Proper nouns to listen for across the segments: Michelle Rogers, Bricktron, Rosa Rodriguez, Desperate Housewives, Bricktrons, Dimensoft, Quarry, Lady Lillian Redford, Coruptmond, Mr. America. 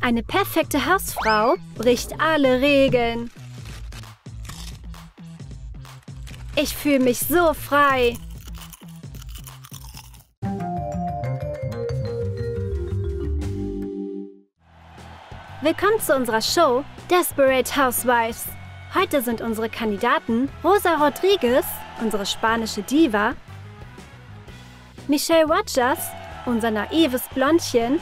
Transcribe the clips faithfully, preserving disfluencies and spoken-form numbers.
Eine perfekte Hausfrau bricht alle Regeln. Ich fühle mich so frei. Willkommen zu unserer Show Desperate Housewives. Heute sind unsere Kandidaten Rosa Rodriguez, unsere spanische Diva, Michelle Rogers, unser naives Blondchen,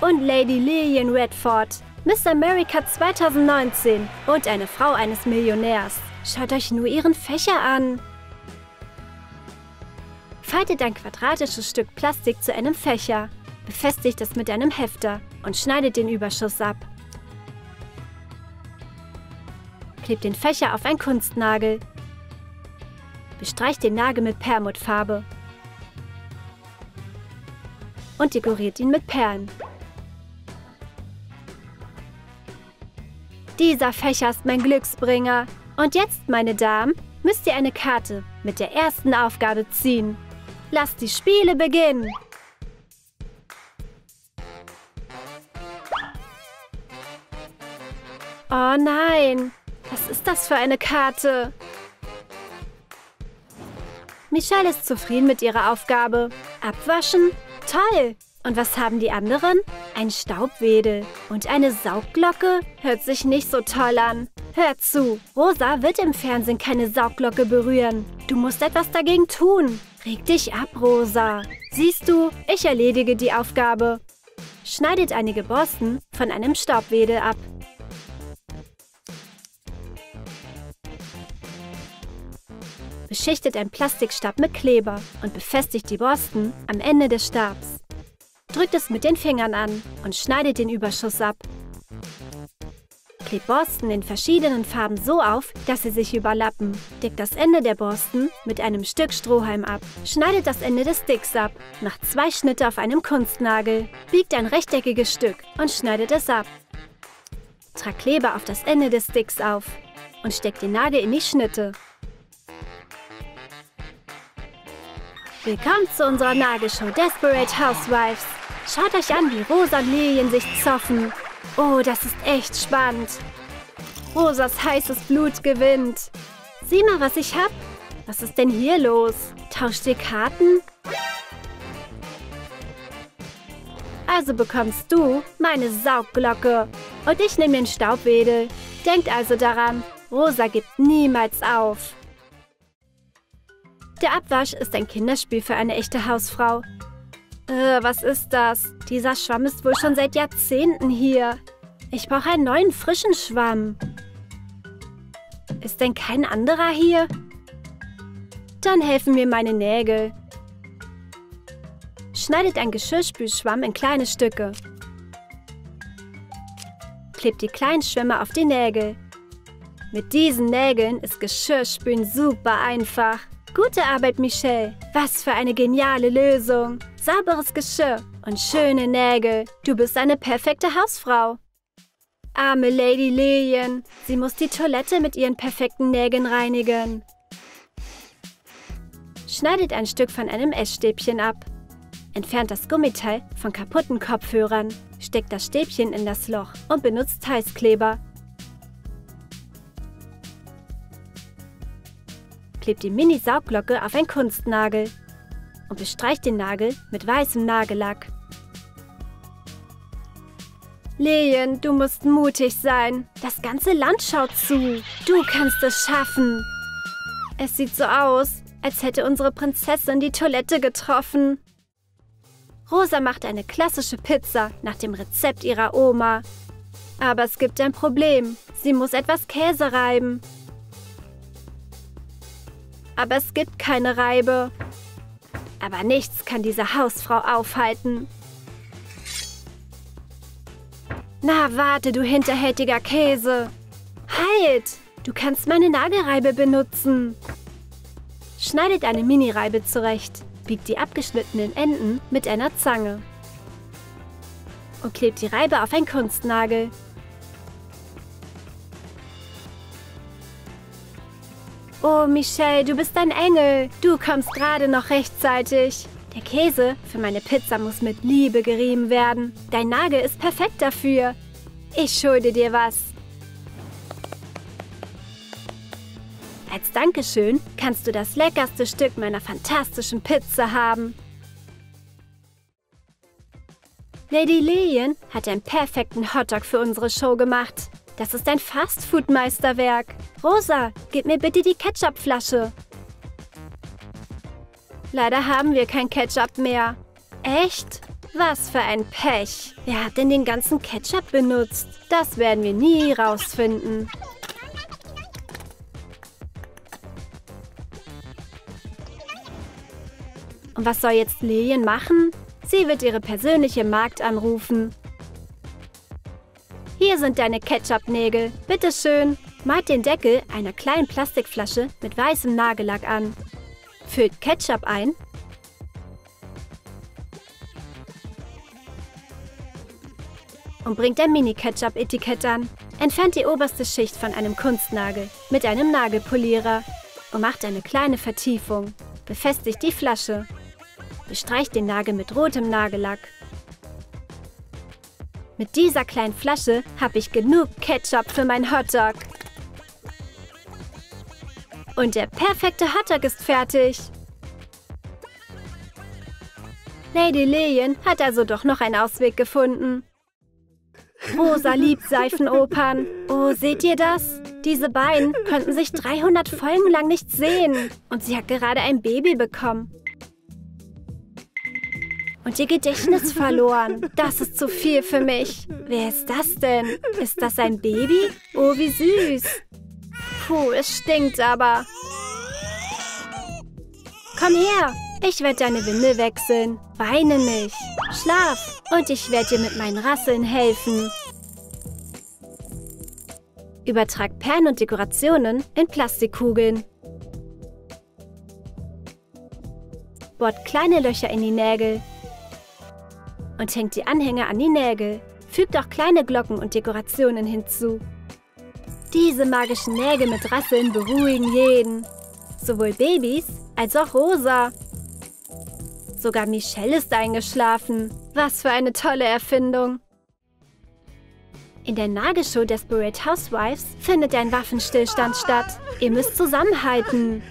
und Lady Lillian Redford, Mister America zweitausendneunzehn und eine Frau eines Millionärs. Schaut euch nur ihren Fächer an. Faltet ein quadratisches Stück Plastik zu einem Fächer, befestigt es mit einem Hefter und schneidet den Überschuss ab. Klebt den Fächer auf einen Kunstnagel. Bestreicht den Nagel mit Perlmuttfarbe und dekoriert ihn mit Perlen. Dieser Fächer ist mein Glücksbringer. Und jetzt, meine Damen, müsst ihr eine Karte mit der ersten Aufgabe ziehen. Lasst die Spiele beginnen! Oh nein, was ist das für eine Karte? Michelle ist zufrieden mit ihrer Aufgabe. Abwaschen? Toll! Und was haben die anderen? Ein Staubwedel und eine Saugglocke? Hört sich nicht so toll an. Hör zu, Rosa wird im Fernsehen keine Saugglocke berühren. Du musst etwas dagegen tun. Reg dich ab, Rosa. Siehst du, ich erledige die Aufgabe. Schneidet einige Borsten von einem Staubwedel ab. Beschichtet einen Plastikstab mit Kleber und befestigt die Borsten am Ende des Stabs. Drückt es mit den Fingern an und schneidet den Überschuss ab. Klebt Borsten in verschiedenen Farben so auf, dass sie sich überlappen. Deckt das Ende der Borsten mit einem Stück Strohhalm ab. Schneidet das Ende des Sticks ab. Macht zwei Schnitte auf einem Kunstnagel. Biegt ein rechteckiges Stück und schneidet es ab. Tragt Kleber auf das Ende des Sticks auf und steckt den Nagel in die Schnitte. Willkommen zu unserer Nagelshow Desperate Housewives. Schaut euch an, wie Rosa und Lillian sich zoffen. Oh, das ist echt spannend. Rosas heißes Blut gewinnt. Sieh mal, was ich hab. Was ist denn hier los? Tauscht ihr Karten? Also bekommst du meine Saugglocke. Und ich nehme den Staubwedel. Denkt also daran, Rosa gibt niemals auf. Der Abwasch ist ein Kinderspiel für eine echte Hausfrau. Äh, was ist das? Dieser Schwamm ist wohl schon seit Jahrzehnten hier. Ich brauche einen neuen, frischen Schwamm. Ist denn kein anderer hier? Dann helfen mir meine Nägel. Schneidet einen Geschirrspülschwamm in kleine Stücke. Klebt die kleinen Schwämme auf die Nägel. Mit diesen Nägeln ist Geschirrspülen super einfach. Gute Arbeit, Michelle. Was für eine geniale Lösung. Sauberes Geschirr und schöne Nägel. Du bist eine perfekte Hausfrau. Arme Lady Lillian. Sie muss die Toilette mit ihren perfekten Nägeln reinigen. Schneidet ein Stück von einem Essstäbchen ab. Entfernt das Gummiteil von kaputten Kopfhörern. Steckt das Stäbchen in das Loch und benutzt Heißkleber. Klebt die Mini-Saugglocke auf einen Kunstnagel und bestreicht den Nagel mit weißem Nagellack. Lillian, du musst mutig sein. Das ganze Land schaut zu. Du kannst es schaffen. Es sieht so aus, als hätte unsere Prinzessin die Toilette getroffen. Rosa macht eine klassische Pizza nach dem Rezept ihrer Oma. Aber es gibt ein Problem. Sie muss etwas Käse reiben. Aber es gibt keine Reibe. Aber nichts kann diese Hausfrau aufhalten. Na, warte, du hinterhältiger Käse. Halt! Du kannst meine Nagelreibe benutzen. Schneidet eine Mini-Reibe zurecht. Biegt die abgeschnittenen Enden mit einer Zange. Und klebt die Reibe auf einen Kunstnagel. Oh, Michelle, du bist ein Engel. Du kommst gerade noch rechtzeitig. Der Käse für meine Pizza muss mit Liebe gerieben werden. Dein Nagel ist perfekt dafür. Ich schulde dir was. Als Dankeschön kannst du das leckerste Stück meiner fantastischen Pizza haben. Lady Lillian hat einen perfekten Hotdog für unsere Show gemacht. Das ist ein Fastfood-Meisterwerk. Rosa, gib mir bitte die Ketchupflasche. Leider haben wir kein Ketchup mehr. Echt? Was für ein Pech. Wer hat denn den ganzen Ketchup benutzt? Das werden wir nie rausfinden. Und was soll jetzt Lillian machen? Sie wird ihre persönliche Magd anrufen. Hier sind deine Ketchup-Nägel. Bitteschön. Malt den Deckel einer kleinen Plastikflasche mit weißem Nagellack an. Füllt Ketchup ein. Und bringt ein Mini-Ketchup-Etikett an. Entfernt die oberste Schicht von einem Kunstnagel mit einem Nagelpolierer. Und macht eine kleine Vertiefung. Befestigt die Flasche. Bestreicht den Nagel mit rotem Nagellack. Mit dieser kleinen Flasche habe ich genug Ketchup für meinen Hotdog. Und der perfekte Hotdog ist fertig. Lady Lillian hat also doch noch einen Ausweg gefunden. Rosa liebt Seifenopern. Oh, seht ihr das? Diese beiden konnten sich dreihundert Folgen lang nicht sehen. Und sie hat gerade ein Baby bekommen. Und ihr Gedächtnis verloren. Das ist zu viel für mich. Wer ist das denn? Ist das ein Baby? Oh, wie süß. Puh, es stinkt aber. Komm her. Ich werde deine Windel wechseln. Weine nicht. Schlaf. Und ich werde dir mit meinen Rasseln helfen. Übertrag Perlen und Dekorationen in Plastikkugeln. Bohrt kleine Löcher in die Nägel. Und hängt die Anhänger an die Nägel. Fügt auch kleine Glocken und Dekorationen hinzu. Diese magischen Nägel mit Rasseln beruhigen jeden. Sowohl Babys als auch Rosa. Sogar Michelle ist eingeschlafen. Was für eine tolle Erfindung. In der Nagelshow Desperate Housewives findet ein Waffenstillstand statt. Ihr müsst zusammenhalten.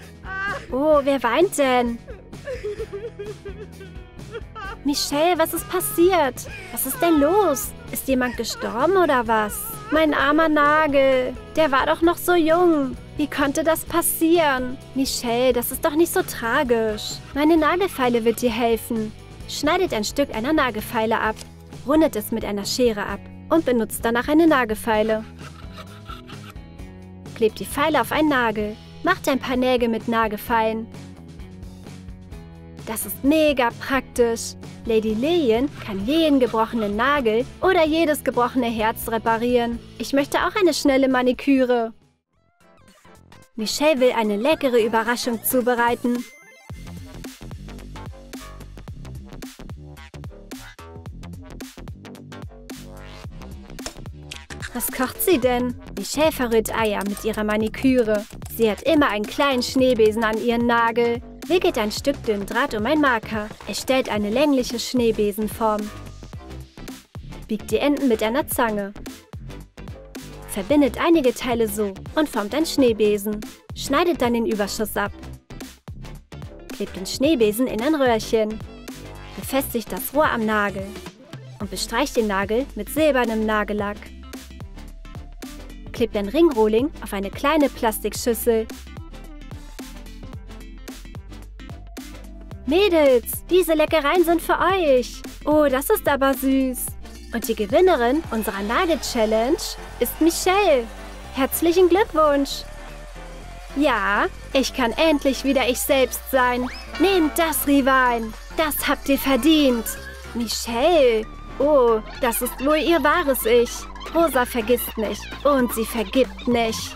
Oh, wer weint denn? Michelle, was ist passiert? Was ist denn los? Ist jemand gestorben oder was? Mein armer Nagel, der war doch noch so jung. Wie konnte das passieren? Michelle, das ist doch nicht so tragisch. Meine Nagelfeile wird dir helfen. Schneidet ein Stück einer Nagelfeile ab, rundet es mit einer Schere ab und benutzt danach eine Nagelfeile. Klebt die Feile auf einen Nagel, macht ein paar Nägel mit Nagelfeilen. Das ist mega praktisch. Lady Lillian kann jeden gebrochenen Nagel oder jedes gebrochene Herz reparieren. Ich möchte auch eine schnelle Maniküre. Michelle will eine leckere Überraschung zubereiten. Was kocht sie denn? Michelle verrührt Eier mit ihrer Maniküre. Sie hat immer einen kleinen Schneebesen an ihren Nagel. Wickelt ein Stück dünnen Draht um einen Marker. Erstellt eine längliche Schneebesenform. Biegt die Enden mit einer Zange. Verbindet einige Teile so und formt einen Schneebesen. Schneidet dann den Überschuss ab. Klebt den Schneebesen in ein Röhrchen. Befestigt das Rohr am Nagel. Und bestreicht den Nagel mit silbernem Nagellack. Klebt ein Ringrohling auf eine kleine Plastikschüssel. Mädels, diese Leckereien sind für euch. Oh, das ist aber süß. Und die Gewinnerin unserer Nagel-Challenge ist Michelle. Herzlichen Glückwunsch. Ja, ich kann endlich wieder ich selbst sein. Nehmt das, Rivalen. Das habt ihr verdient. Michelle. Oh, das ist wohl ihr wahres Ich. Rosa vergisst nicht und sie vergibt nicht.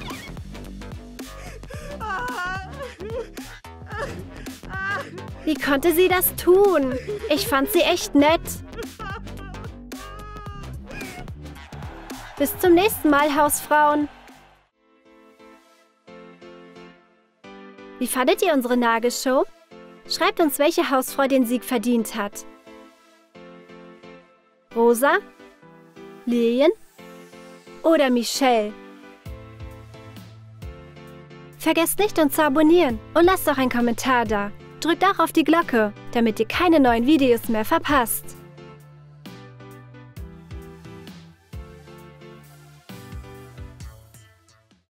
Wie konnte sie das tun? Ich fand sie echt nett. Bis zum nächsten Mal, Hausfrauen. Wie fandet ihr unsere Nagelshow? Schreibt uns, welche Hausfrau den Sieg verdient hat. Rosa, Lillian oder Michelle? Vergesst nicht, uns zu abonnieren und lasst auch einen Kommentar da. Drückt auch auf die Glocke, damit ihr keine neuen Videos mehr verpasst.